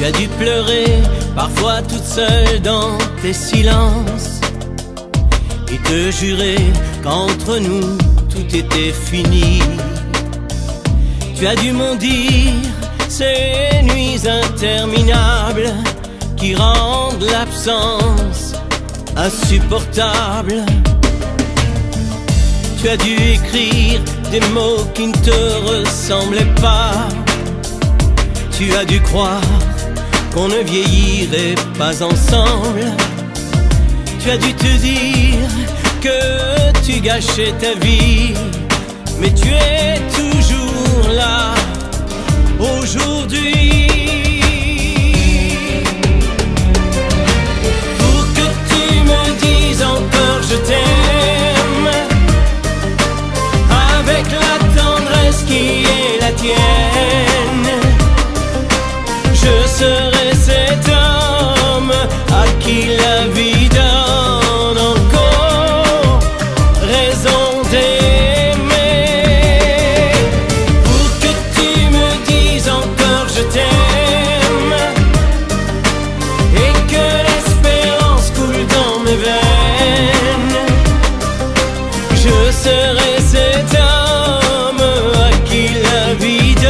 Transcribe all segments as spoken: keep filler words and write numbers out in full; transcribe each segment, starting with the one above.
Tu as dû pleurer, parfois toute seule dans tes silences, et te jurer qu'entre nous tout était fini. Tu as dû mendier ces nuits interminables qui rendent l'absence insupportable. Tu as dû écrire des mots qui ne te ressemblaient pas. Tu as dû croire qu'on ne vieillirait pas ensemble. Tu as dû te dire que tu gâchais ta vie, mais tu es toujours là aujourd'hui. Pour que tu me dises encore je t'aime, avec la tendresse qui est la tienne, je serai cet homme à qui la vie donne encore raison d'aimer. Pour que tu me dises encore je t'aime, et que l'espérance coule dans mes veines, je serai cet homme à qui la vie donne.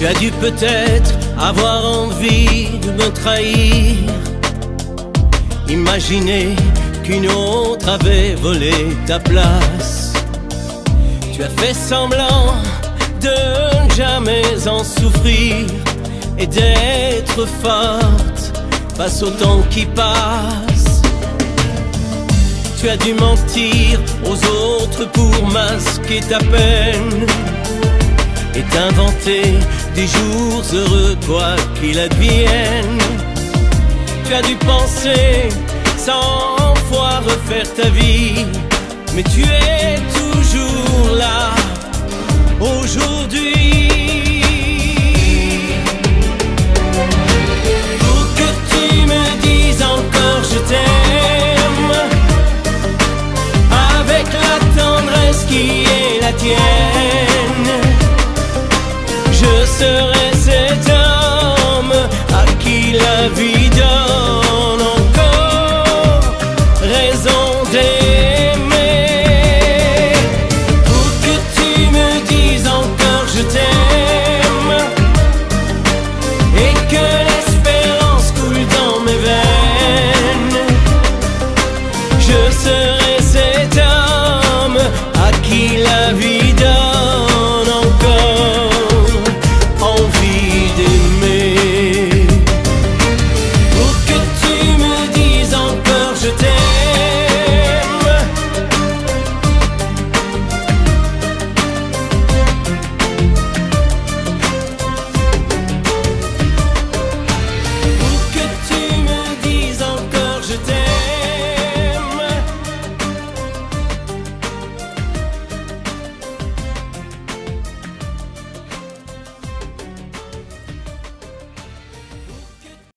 Tu as dû peut-être avoir envie de me trahir, imaginer qu'une autre avait volé ta place. Tu as fait semblant de ne jamais en souffrir et d'être forte face au temps qui passe. Tu as dû mentir aux autres pour masquer ta peine et t'inventer des jours heureux quoi qu'il advienne. Tu as dû penser cent fois refaire ta vie, mais tu es toujours là aujourd'hui.